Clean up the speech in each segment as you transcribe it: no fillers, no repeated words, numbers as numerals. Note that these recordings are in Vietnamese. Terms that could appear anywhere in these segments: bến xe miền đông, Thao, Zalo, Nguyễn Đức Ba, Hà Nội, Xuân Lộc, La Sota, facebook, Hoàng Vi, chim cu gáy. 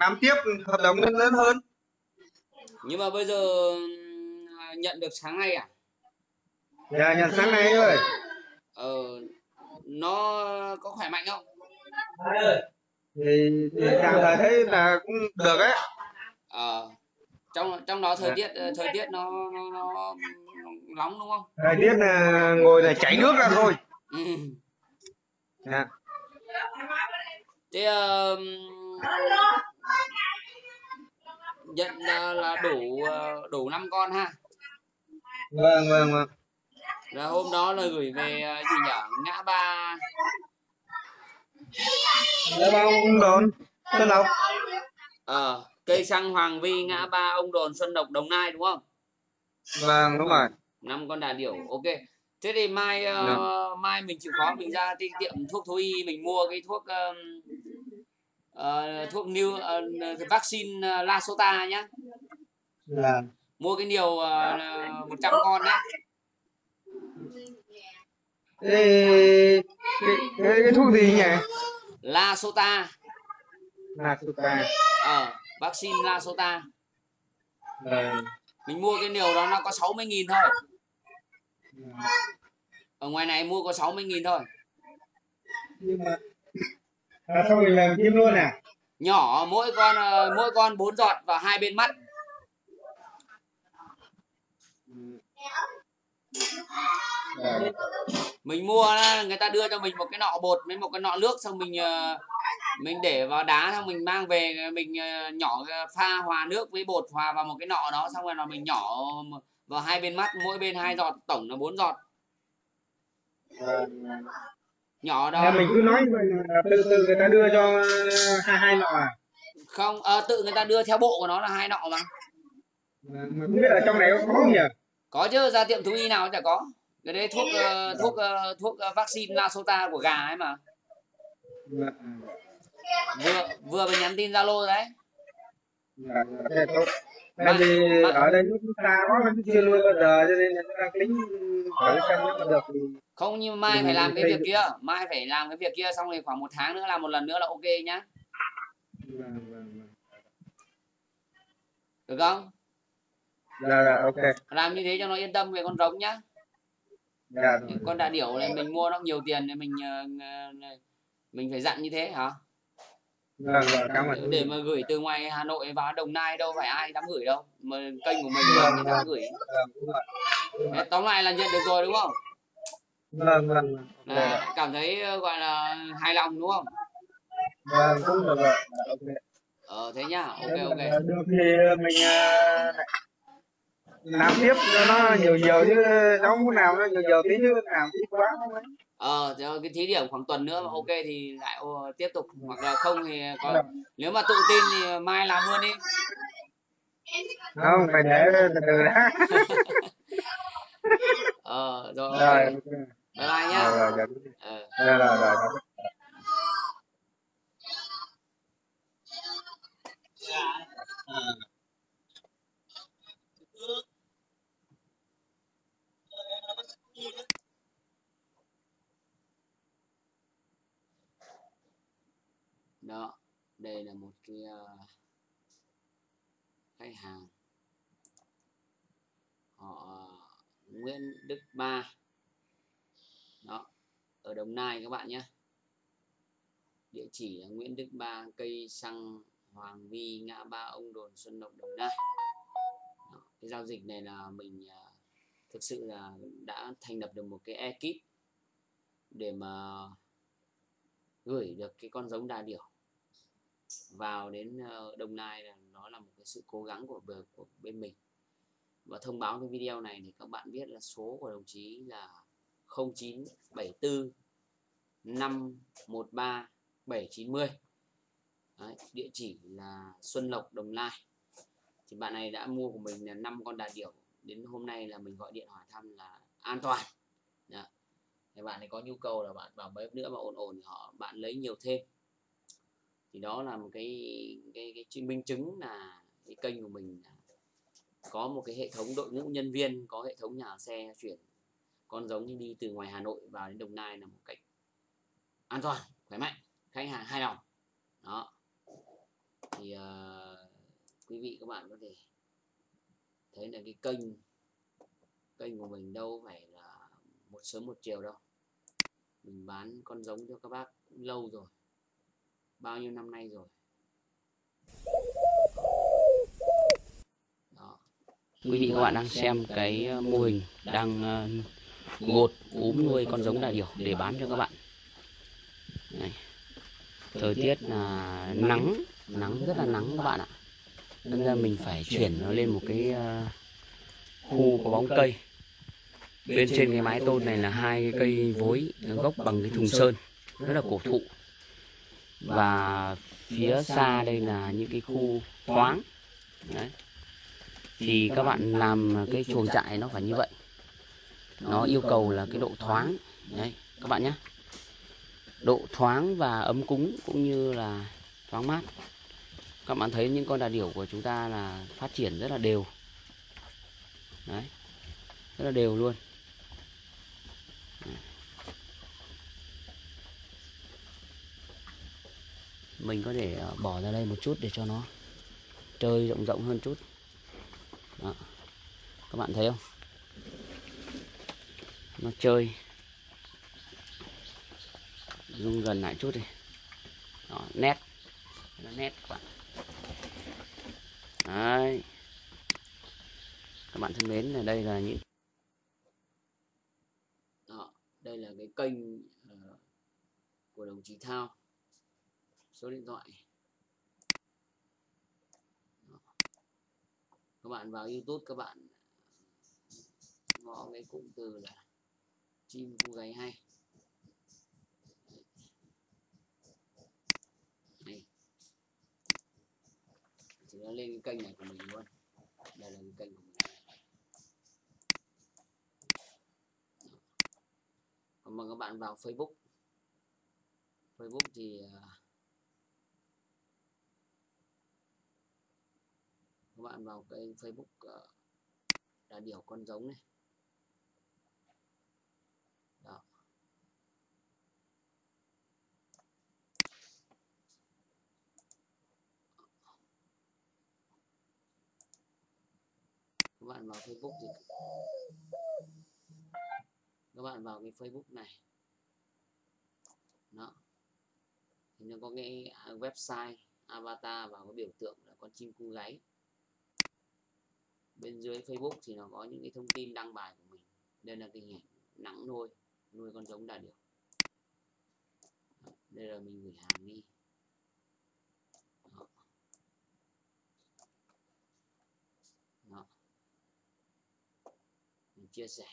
làm tiếp hợp đồng lớn hơn. Nhưng mà bây giờ nhận được sáng nay à? Dạ, nhận sáng nay rồi. Nó có khỏe mạnh không? Thì tạm thời thấy là cũng được ấy. Trong đó thời tiết nó nóng đúng không? Thời tiết là ngồi là chảy nước ra thôi. Thế nhận là đủ 5 con ha. Vâng. Rồi hôm đó là gửi về gì nhở? Ngã ba ông Đồn Xuân Lộc. Cây xăng Hoàng Vi, ngã ba ông Đồn Xuân Lộc, Đồng Nai đúng không? Vâng, đúng rồi. 5 con đà điểu, ok. Thế thì mai mình chịu khó mình ra tiệm thuốc thú y mình mua cái thuốc vaccine La Sota nhá. Là mua cái liều 100 con nhá. Cái thuốc gì nhỉ? La Sota. Vaccine La Sota. Mình mua cái liều đó nó có 60.000 thôi. Ở ngoài này mua có 60.000 thôi. Nhưng mà xong mình làm kim luôn à? Nhỏ, mỗi con 4 giọt vào 2 bên mắt. Mình mua người ta đưa cho mình một cái nọ bột với một cái nọ nước, xong mình để vào đá, xong mình mang về mình nhỏ pha hòa nước với bột hòa vào một cái nọ đó, xong rồi là mình nhỏ vào 2 bên mắt, mỗi bên 2 giọt, tổng là 4 giọt. Nhỏ đó. Mình cứ nói tự người ta đưa cho hai nọ à? Không, tự người ta đưa theo bộ của nó là 2 nọ mà. Mà không biết là trong này có không nhỉ? Có chứ, ra tiệm thú y nào chả có. Cái đấy thuốc vaccine La Sota của gà ấy mà. Vừa mới nhắn tin Zalo đấy. Ở đây chúng ta có chưa nuôi bao giờ cho nên là chúng ta tính hỏi xem nó được. Không, nhưng mai phải làm cái việc kia, xong rồi khoảng 1 tháng nữa làm một lần nữa là ok nhá. Được không? Dạ, ok. Làm như thế cho nó yên tâm về con rống nhá. Con đà điểu này mình mua nó nhiều tiền nên mình phải dặn như thế hả? Để mà gửi từ ngoài Hà Nội vào Đồng Nai đâu phải ai dám gửi đâu, mà kênh của mình thì dám gửi. Tóm lại là nhận được rồi đúng không? Cảm thấy gọi là hài lòng đúng không? Cũng được rồi. Thế nhá, ok. Được thì mình làm tiếp cho nó nhiều chứ nó không nào nó nhiều tí chứ làm ít quá không ấy. Cái thí điểm khoảng tuần nữa mà ok thì lại tiếp tục, hoặc là không thì có, nếu mà tự tin thì mai làm luôn đi. Không, phải để từ từ đã. Rồi. Okay. Bye bye nhá. Rồi. Đó, đây là một cái khách hàng họ Nguyễn Đức Ba đó, ở Đồng Nai các bạn nhé. Địa chỉ là Nguyễn Đức Ba, cây xăng Hoàng Vi, ngã ba ông Đồn Xuân Lộc, Đồng Nai. Đó, cái giao dịch này là mình thực sự là đã thành lập được một cái ekip để mà gửi được cái con giống đà điểu vào đến Đồng Nai, là nó là một cái sự cố gắng của bên mình. Và thông báo cái video này thì các bạn biết là số của đồng chí là 0974 513 790. Đấy, địa chỉ là Xuân Lộc, Đồng Nai. Thì bạn này đã mua của mình là 5 con đà điểu, đến hôm nay là mình gọi điện hỏi thăm là an toàn. Đấy, bạn này có nhu cầu là bạn vào bếp nữa mà ổn thì bạn lấy nhiều thêm. Thì đó là một cái minh chứng là cái kênh của mình có một cái hệ thống đội ngũ nhân viên, có hệ thống nhà xe chuyển con giống đi từ ngoài Hà Nội vào đến Đồng Nai là một cách an toàn, khỏe mạnh, khách hàng hài lòng. Đó. thì quý vị các bạn có thể thấy là cái kênh của mình đâu phải là một sớm một chiều đâu. Mình bán con giống cho các bác cũng lâu rồi, bao nhiêu năm nay rồi. Đó. Quý vị các bạn đang xem cái mô hình đang gột úm nuôi con giống đại điểu để bán cho các bạn. Này. Thời tiết là nắng rất là nắng các bạn ạ. Nên ra mình phải chuyển nó lên một cái khu có bóng cây. Bên trên cái mái tôn này là hai cái cây vối gốc bằng cái thùng sơn, rất là cổ thụ. Và phía xa đây là những cái khu thoáng. Đấy. Thì các bạn làm cái chuồng trại nó phải như vậy. Nó yêu cầu là cái độ thoáng. Đấy, các bạn nhé. Độ thoáng và ấm cúng cũng như là thoáng mát. Các bạn thấy những con đà điểu của chúng ta là phát triển rất là đều. Đấy. Rất là đều luôn. Mình có thể bỏ ra đây một chút để cho nó chơi rộng hơn chút. Đó. Các bạn thấy không? Nó chơi. Zoom gần lại chút đi. Đó, nét. Nó nét các bạn. Đấy. Các bạn thân mến, đây là những đó, đây là cái kênh của đồng chí Thao. Số điện thoại. Đó. Các bạn vào YouTube các bạn gõ cái cụm từ là chim cu gáy hay. Đây. Thì nó lên cái kênh này của mình luôn. Đây là cái kênh của mình. Còn mà các bạn vào Facebook. Facebook thì các bạn vào cái Facebook đà điểu con giống này. Đó. Các bạn vào Facebook thì các bạn vào cái Facebook này. Đó. Thì nó có cái website, avatar và có biểu tượng là con chim cu gáy. Bên dưới Facebook thì nó có những cái thông tin đăng bài của mình. Đây là cái hình nắng nuôi con giống đà điểu. Đây là mình gửi hàng đi. Đó. Đó. Mình chia sẻ.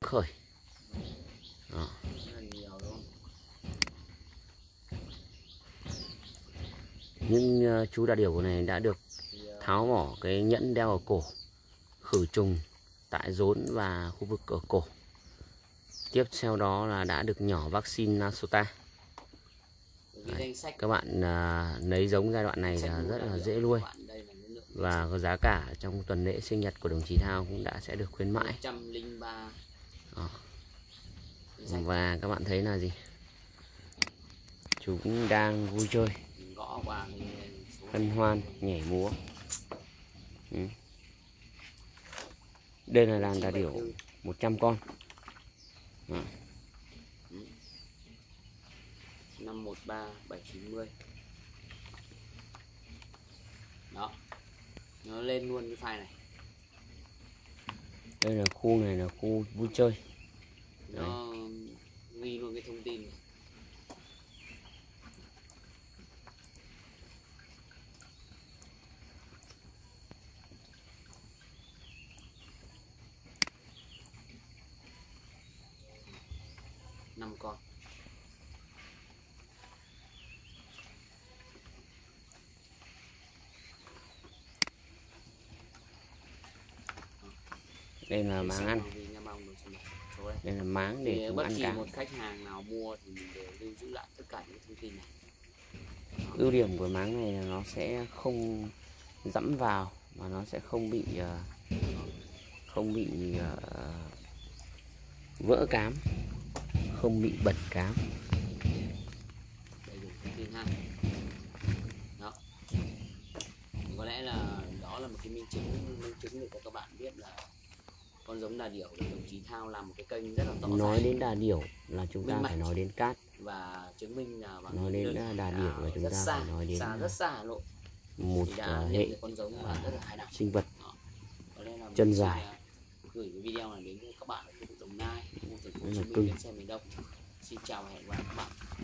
Đó. Khởi. Đó. Những chú đà điểu này đã được tháo bỏ cái nhẫn đeo ở cổ, khử trùng tại rốn và khu vực ở cổ. Tiếp theo đó là đã được nhỏ vaccine La Sota. Các bạn lấy giống giai đoạn này là rất là dễ nuôi. Và giá cả trong tuần lễ sinh nhật của đồng chí Thao cũng đã sẽ được khuyến mãi. Đó. Và các bạn thấy là gì? Chúng đang vui chơi, hân hoan, nhảy múa. Đây là đàn đà điểu 100 con. Đó. 513790. Đó. Nó lên luôn cái file này. Đây là khu này là khu vui chơi. Nó ghi luôn cái thông tin này. Con. Đây là máng ăn. Đây là máng để chúng ăn cả. Một khách hàng nào mua thì mình đều lưu giữ lại tất cả những thông tin này. Ưu điểm của máng này là nó sẽ không dẫm vào và nó sẽ không bị vỡ cám, không bị bật cám. Đó. Có lẽ là đó là một cái minh chứng để các bạn biết là con giống đà điểu thì đồng chí Thao làm một cái kênh rất là to. Nói đến đà điểu là chúng ta phải nói đến cát, và chứng minh là nói đến đà điểu là chúng ta phải nói đến rất xa Hà Nội, một hệ con giống rất là hài sinh vật chân dài. Gửi cái video này đến các bạn ở khu vực Đồng Nai, khu vực Hồ Chí Minh, Bến Xe Miền Đông. Xin chào và hẹn gặp lại các bạn.